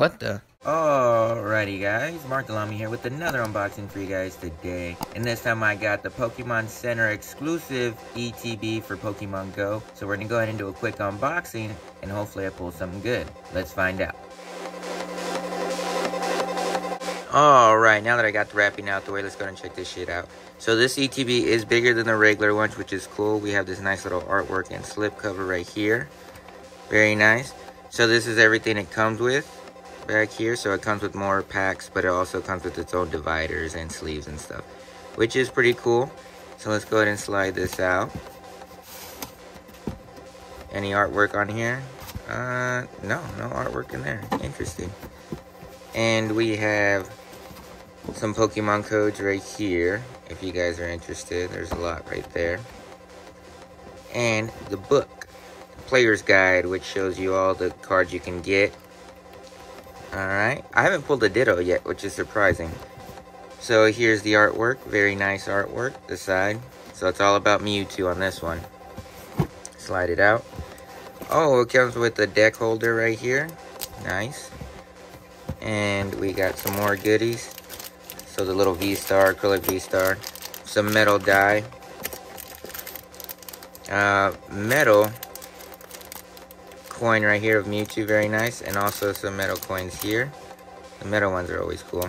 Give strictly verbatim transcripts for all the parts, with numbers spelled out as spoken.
What the? Alrighty guys, MarcTheLlama here with another unboxing for you guys today. And this time I got the Pokemon Center exclusive E T B for Pokemon Go. So we're gonna go ahead and do a quick unboxing and hopefully I pull something good. Let's find out. Alright, now that I got the wrapping out the way, let's go ahead and check this shit out. So this E T B is bigger than the regular ones, which is cool. We have this nice little artwork and slip cover right here. Very nice. So this is everything it comes with. Back here, so it comes with more packs, but it also comes with its own dividers and sleeves and stuff, which is pretty cool. So let's go ahead and slide this out. Any artwork on here? Uh no, no artwork in there. Interesting. And we have some Pokemon codes right here if you guys are interested. There's a lot right there. And the book, the player's guide, which shows you all the cards you can get. Alright, I haven't pulled a Ditto yet, which is surprising. So here's the artwork, very nice artwork, the side. So it's all about Mewtwo on this one. Slide it out. Oh, it comes with a deck holder right here. Nice. And we got some more goodies. So the little V-Star, acrylic V-Star. Some metal die. Uh, metal... coin right here of Mewtwo, very nice, and also some metal coins here. The metal ones are always cool.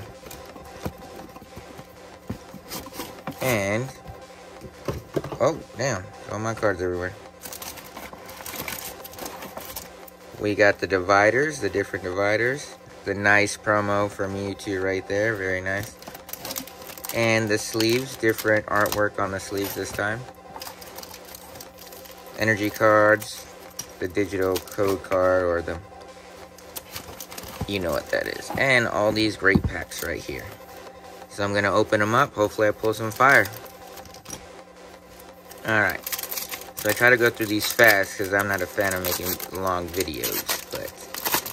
And oh damn, all my cards everywhere. We got the dividers, the different dividers, the nice promo for Mewtwo right there, very nice. And the sleeves, different artwork on the sleeves this time. Energy cards. The digital code card, or the, you know what that is, and all these great packs right here. So I'm gonna open them up, hopefully I pull some fire. Alright, so I try to go through these fast because I'm not a fan of making long videos, but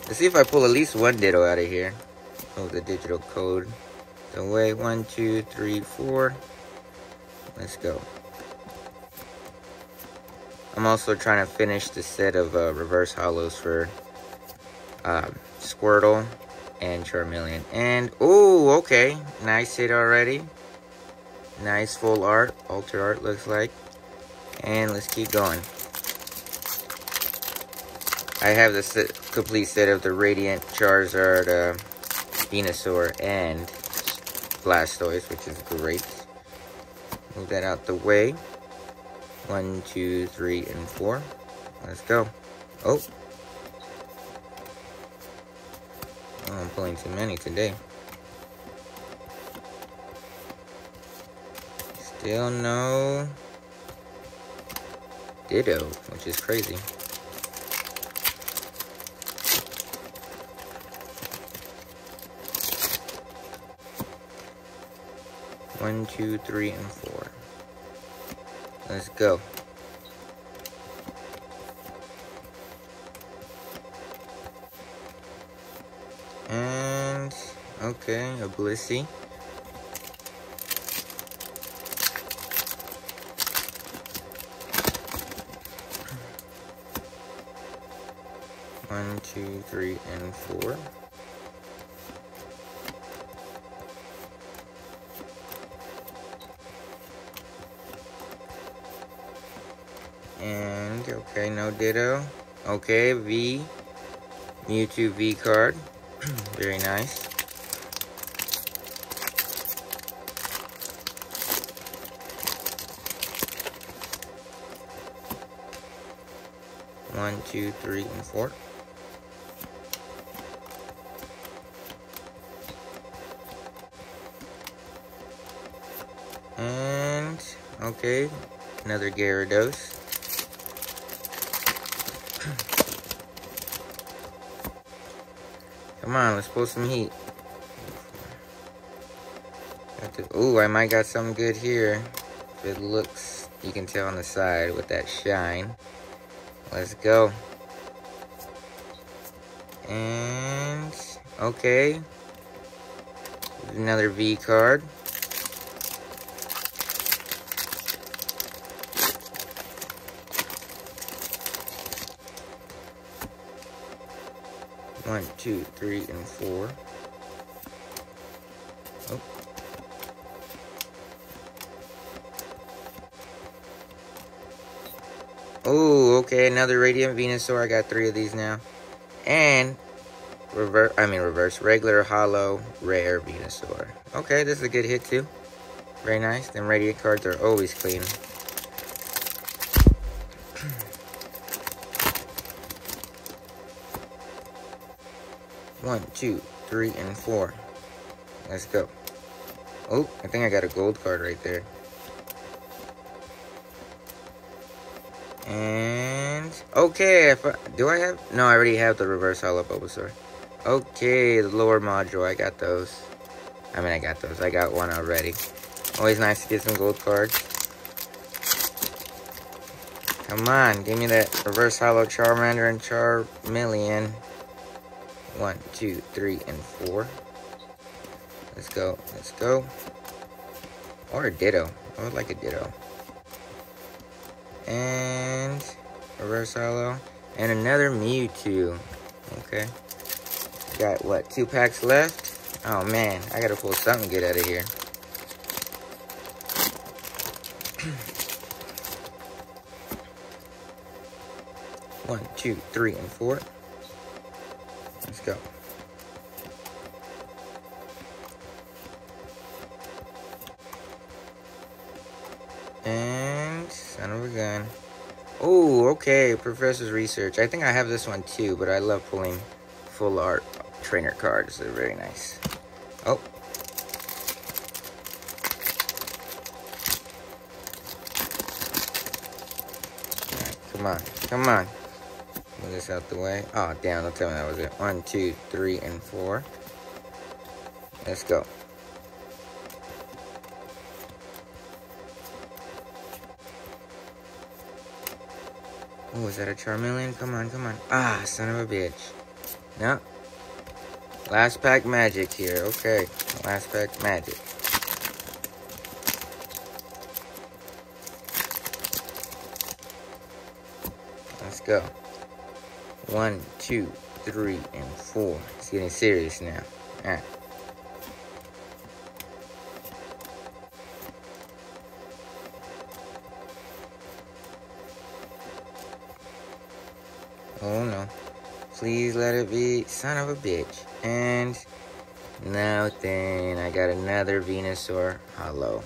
let's see if I pull at least one Ditto out of here. Move the digital code away. One, two, three, four. Let's go. I'm also trying to finish the set of uh, Reverse Holos for uh, Squirtle and Charmeleon. And, ooh, okay. Nice hit already. Nice full art. Alter art, looks like. And let's keep going. I have the set, complete set of the Radiant Charizard, uh, Venusaur, and Blastoise, which is great. Move that out the way. One, two, three, and four. Let's go. Oh. Oh, I'm pulling too many today. Still no Ditto, which is crazy. One, two, three, and four. Let's go. And, okay, a Blissey. One, two, three, and four. And, okay, no Ditto. Okay, V. Mewtwo V card. Very nice. One, two, three, and four. And, okay, another Gyarados. Come on, let's pull some heat. Ooh, I might got something good here. If it looks, you can tell on the side with that shine. Let's go. And, okay. Another V card. One, two, three, and four. Oh. Oh, okay, another Radiant Venusaur. I got three of these now. And reverse, I mean reverse, regular, hollow, rare Venusaur. Okay, this is a good hit too. Very nice. Them Radiant cards are always clean. One, two, three, and four. Let's go. Oh, I think I got a gold card right there. And okay, if I, do I have? No, I already have the reverse holo Bulbasaur. Okay, the lower module. I got those. I mean, I got those. I got one already. Always nice to get some gold cards. Come on, give me that reverse holo Charmander and Charmeleon. One, two, three, and four. Let's go, let's go. Or a Ditto. I would like a Ditto. And reverse holo. And another Mewtwo. Okay. Got what, two packs left? Oh man, I gotta pull something good out of here. One, two, three, and four. Let's go. And son of a gun. Oh, okay. Professor's Research. I think I have this one too, but I love pulling full art trainer cards. They're very nice. Oh. All right, come on. Come on. Move this out the way. Oh, damn, don't tell me that was it. One, two, three, and four. Let's go. Oh, is that a Charmeleon? Come on, come on. Ah, son of a bitch. No. Last pack magic here. Okay. Last pack magic. Let's go. One, two, three, and four. It's getting serious now. Alright. Oh no. Please let it be. Son of a bitch. And nothing. I got another Venusaur holo.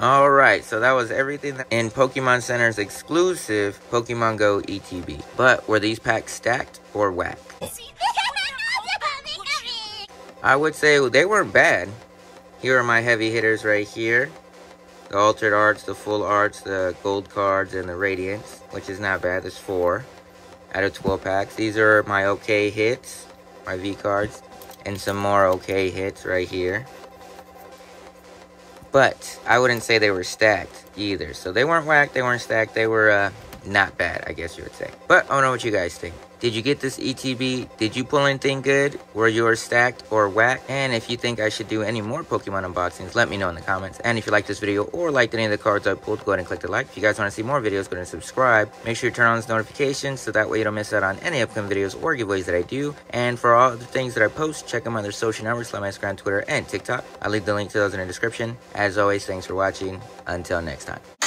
Alright, so that was everything that in Pokemon Center's exclusive Pokemon Go E T B. But were these packs stacked or whack? I would say they weren't bad. Here are my heavy hitters right here. The altered arts, the full arts, the gold cards, and the radiance, which is not bad. There's four out of twelve packs. These are my okay hits, my V cards, and some more okay hits right here. But I wouldn't say they were stacked either. So they weren't whack, they weren't stacked, they were uh, not bad, I guess you would say. But I don't know what you guys think. Did you get this E T B? Did you pull anything good? Were yours stacked or whack? And if you think I should do any more Pokemon unboxings, let me know in the comments. And if you liked this video or liked any of the cards I pulled, go ahead and click the like. If you guys want to see more videos, go ahead and subscribe. Make sure you turn on those notifications so that way you don't miss out on any upcoming videos or giveaways that I do. And for all the things that I post, check out my other social networks like my Instagram, Twitter, and TikTok. I'll leave the link to those in the description. As always, thanks for watching. Until next time.